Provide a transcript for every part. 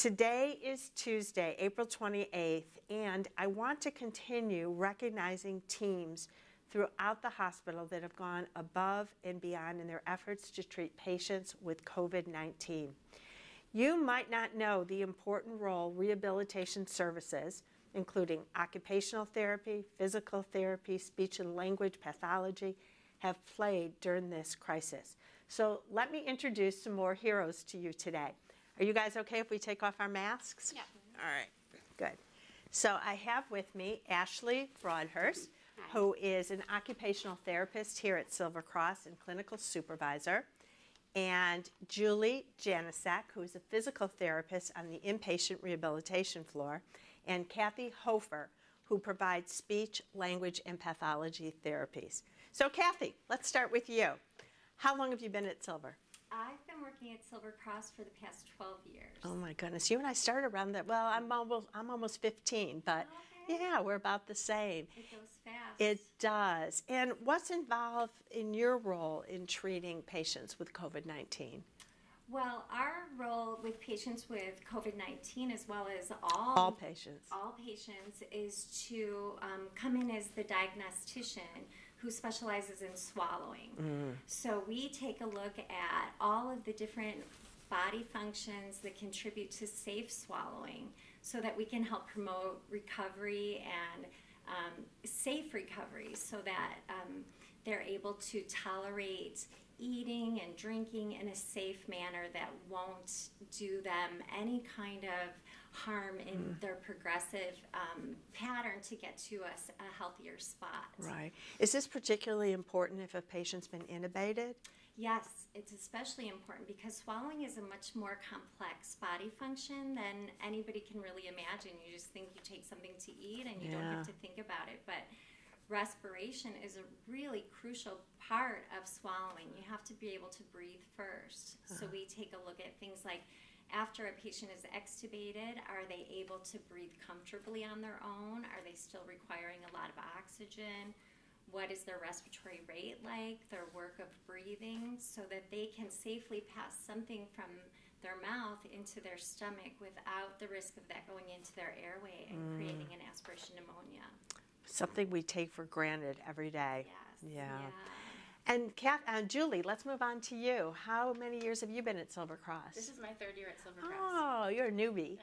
Today is Tuesday, April 28th, and I want to continue recognizing teams throughout the hospital that have gone above and beyond in their efforts to treat patients with COVID-19. You might not know the important role rehabilitation services, including occupational therapy, physical therapy, speech and language pathology, have played during this crisis. So let me introduce some more heroes to you today. Are you guys okay if we take off our masks? Yeah. All right, good. So I have with me Ashley Broadhurst, who is an occupational therapist here at Silver Cross and clinical supervisor, and Julie Janisak, who is a physical therapist on the inpatient rehabilitation floor, and Kathy Hofer, who provides speech, language, and pathology therapies. So Kathy, let's start with you. How long have you been at Silver? I've been working at Silver Cross for the past 12 years. Oh my goodness, you and I started around that, well, I'm almost 15, but okay. Yeah, we're about the same. It goes fast. It does. And what's involved in your role in treating patients with COVID-19? Well, our role with patients with COVID-19, as well as all patients, is to come in as the diagnostician who specializes in swallowing. So we take a look at all of the different body functions that contribute to safe swallowing so that we can help promote recovery and safe recovery so that they're able to tolerate eating and drinking in a safe manner that won't do them any kind of harm in their progressive pattern to get to a healthier spot. Right. Is this particularly important if a patient's been intubated? Yes, it's especially important because swallowing is a much more complex body function than anybody can really imagine. You just think you take something to eat and you don't have to think about it. But respiration is a really crucial part of swallowing. You have to be able to breathe first. So we take a look at things like, after a patient is extubated, are they able to breathe comfortably on their own? Are they still requiring a lot of oxygen? What is their respiratory rate like, their work of breathing, so that they can safely pass something from their mouth into their stomach without the risk of that going into their airway and creating an aspiration pneumonia. Something we take for granted every day. Yes. Yeah. And Julie, let's move on to you. How many years have you been at Silver Cross? This is my third year at Silver Cross. Oh, you're a newbie.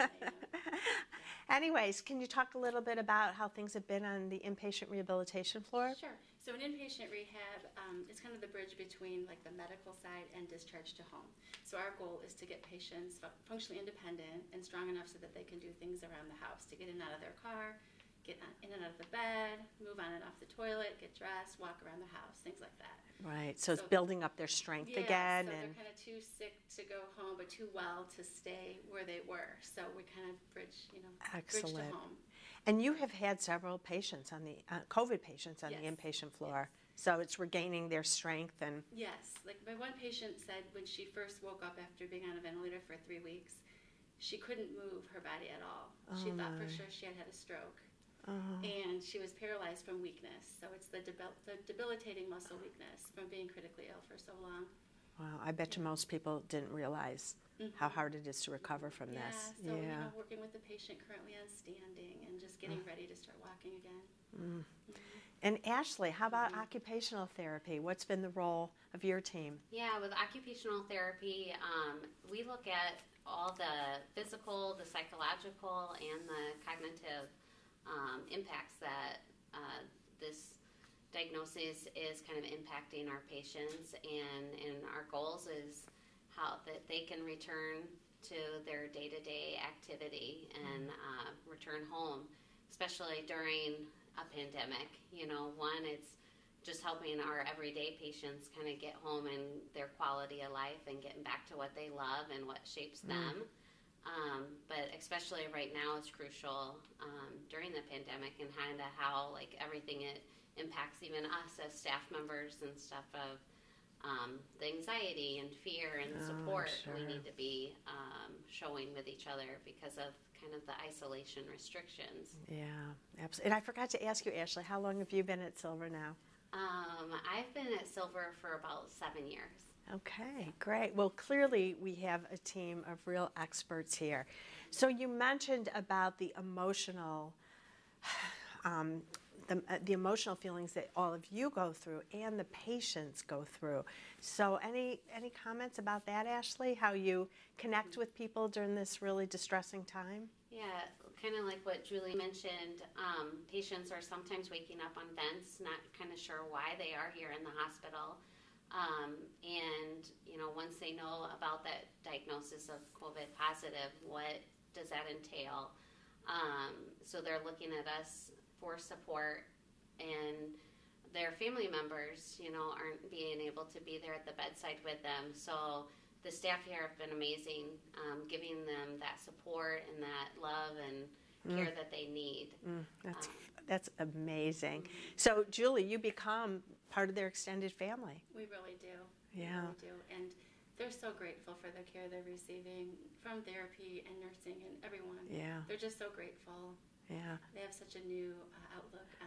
I know. Anyways, can you talk a little bit about how things have been on the inpatient rehabilitation floor? Sure. So in inpatient rehab, it's kind of the bridge between like the medical side and discharge to home. So our goal is to get patients functionally independent and strong enough so that they can do things around the house, to get in and out of their car, get in and out of the bed, move on and off the toilet, get dressed, walk around the house, things like that. Right, so it's building up their strength again. So they're kind of too sick to go home, but too well to stay where they were. So we kind of bridge, you know, bridge to home. And you have had several patients on the, COVID patients on the inpatient floor. Yes. So it's regaining their strength and. Yes, like my one patient said when she first woke up after being on a ventilator for 3 weeks, she couldn't move her body at all. Oh, she thought for sure she had had a stroke. And she was paralyzed from weakness. So it's the debilitating muscle weakness from being critically ill for so long. Wow, I bet you most people didn't realize how hard it is to recover from this. So you know, working with the patient currently on standing and just getting ready to start walking again. And Ashley, how about occupational therapy? What's been the role of your team? Yeah, with occupational therapy, we look at all the physical, the psychological, and the cognitive impacts that this diagnosis is kind of impacting our patients, and our goals is how that they can return to their day-to-day activity and return home, especially during a pandemic. You know, one, it's just helping our everyday patients kind of get home and their quality of life and getting back to what they love and what shapes them. But especially right now, it's crucial during the pandemic and kind of how like everything it impacts even us as staff members and stuff of the anxiety and fear and support we need to be showing with each other because of kind of the isolation restrictions. Yeah, absolutely. And I forgot to ask you, Ashley, how long have you been at Silver now? I've been at Silver for about 7 years. Okay, great. Well, clearly we have a team of real experts here. So you mentioned about the emotional the emotional feelings that all of you go through and the patients go through. So any comments about that, Ashley? How you connect with people during this really distressing time? Yeah, kind of like what Julie mentioned, patients are sometimes waking up on vents, not kind of sure why they are here in the hospital. And, you know, once they know about that diagnosis of COVID positive, what does that entail? So they're looking at us for support, and their family members, you know, aren't being able to be there at the bedside with them. So the staff here have been amazing, giving them that support and that love and care that they need. That's amazing. So Julie, you become part of their extended family. We really do. Yeah. We really do. And they're so grateful for the care they're receiving from therapy and nursing and everyone. Yeah. They're just so grateful. Yeah. They have such a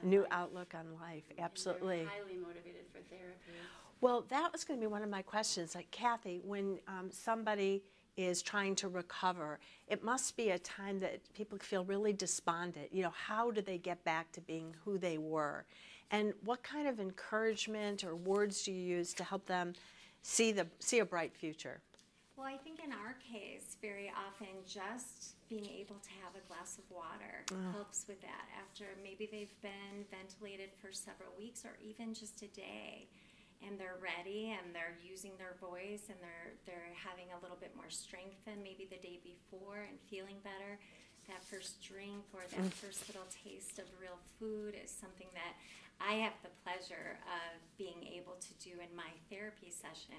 new outlook on life. Absolutely. And they're highly motivated for therapy. Well, that was going to be one of my questions. Like, Kathy, when somebody is trying to recover, it must be a time that people feel really despondent. You know, how do they get back to being who they were? And what kind of encouragement or words do you use to help them see a bright future? Well, I think in our case, very often just being able to have a glass of water helps with that. After maybe they've been ventilated for several weeks or even just a day, and they're ready and they're using their voice and they're having a little bit more strength than maybe the day before and feeling better. That first drink or that first little taste of real food is something that I have the pleasure of being able to do in my therapy session.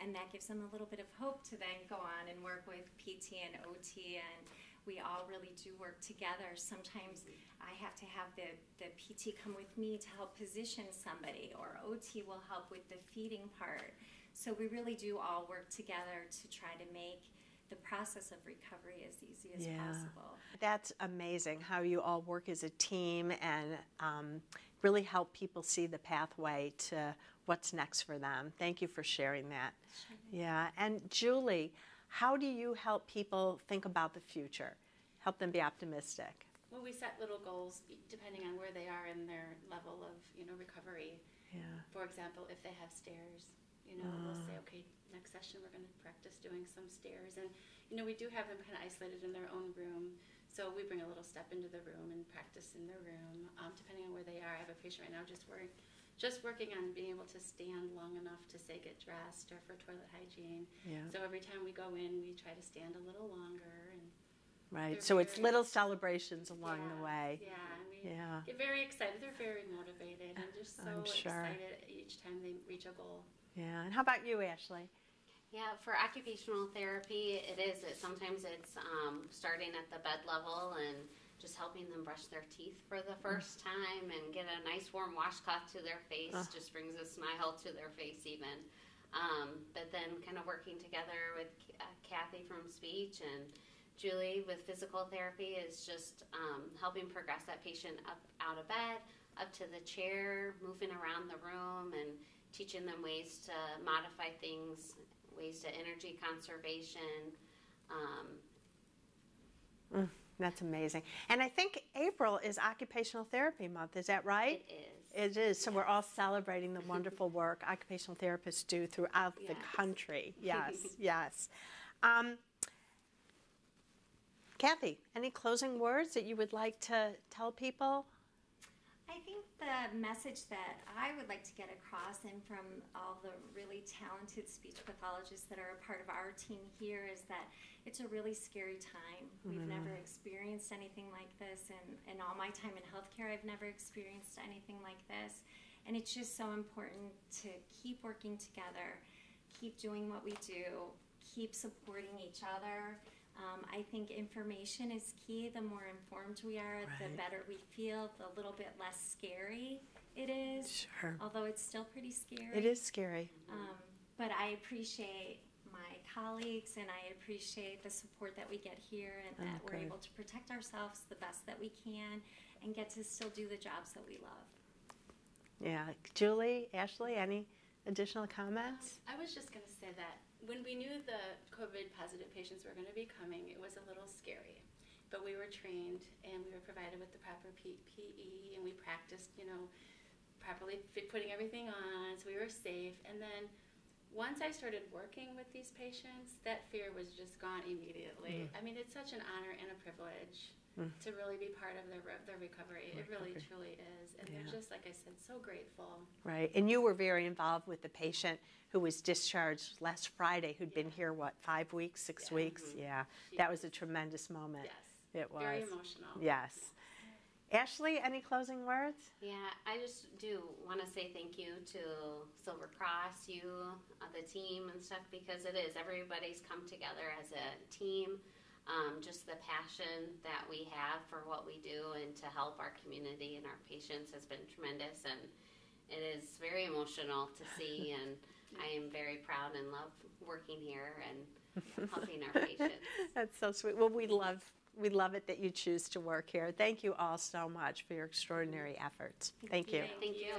And that gives them a little bit of hope to then go on and work with PT and OT, and we all really do work together. Sometimes I have to have the PT come with me to help position somebody, or OT will help with the feeding part. So we really do all work together to try to make the process of recovery as easy as possible. That's amazing how you all work as a team and really help people see the pathway to what's next for them. Thank you for sharing that. Sure. Yeah, and Julie, how do you help people think about the future, help them be optimistic? Well, we set little goals depending on where they are in their level of, you know, recovery. Yeah. For example, if they have stairs, you know, we'll say, okay, next session we're going to practice doing some stairs. And, you know, we do have them kind of isolated in their own room, so we bring a little step into the room and practice in their room, depending on where they are. I have a patient right now just working on being able to stand long enough to, say, get dressed or for toilet hygiene. Yeah. So every time we go in, we try to stand a little longer. And right, so it's little celebrations along the way. Yeah, we get very excited. They're very motivated and just so excited each time they reach a goal. Yeah, and how about you, Ashley? Yeah, for occupational therapy, it is. Sometimes it's starting at the bed level and just helping them brush their teeth for the first time and get a nice warm washcloth to their face. Just brings a smile to their face even. But then kind of working together with Kathy from speech and Julie with physical therapy is just helping progress that patient up out of bed, up to the chair, moving around the room, and teaching them ways to modify things, ways to energy conservation. That's amazing. And I think April is Occupational Therapy Month. Is that right? It is. It is. So we're all celebrating the wonderful work occupational therapists do throughout the country. Yes, yes. Kathy, any closing words that you would like to tell people? I think the message that I would like to get across, and from all the really talented speech pathologists that are a part of our team here, is that it's a really scary time. We've never experienced anything like this, and in all my time in healthcare, I've never experienced anything like this. And it's just so important to keep working together, keep doing what we do, keep supporting each other. I think information is key. The more informed we are, the better we feel, the little bit less scary it is. Sure. Although it's still pretty scary. It is scary. But I appreciate my colleagues, and I appreciate the support that we get here, and that we're able to protect ourselves the best that we can and get to still do the jobs that we love. Yeah. Julie, Ashley, any additional comments? I was just going to say that when we knew the COVID positive patients were going to be coming, it was a little scary. But we were trained and we were provided with the proper PPE, and we practiced, you know, properly putting everything on, so we were safe. And then once I started working with these patients, that fear was just gone immediately. Mm-hmm. I mean, it's such an honor and a privilege to really be part of the recovery. It really, truly is. And they're just, like I said, so grateful. Right. And you were very involved with the patient who was discharged last Friday, who'd been here, what, 5 weeks, six weeks? Mm-hmm. Yeah. That was a tremendous moment. Yes. It was. Very emotional. Yes. Ashley, any closing words? Yeah, I just do want to say thank you to Silver Cross, you, the team and stuff, because it is. Everybody's come together as a team. Just the passion that we have for what we do and to help our community and our patients has been tremendous, and it is very emotional to see, and I am very proud and love working here and helping our patients. That's so sweet. Well, we love it that you choose to work here. Thank you all so much for your extraordinary efforts. Thank you. Thank you.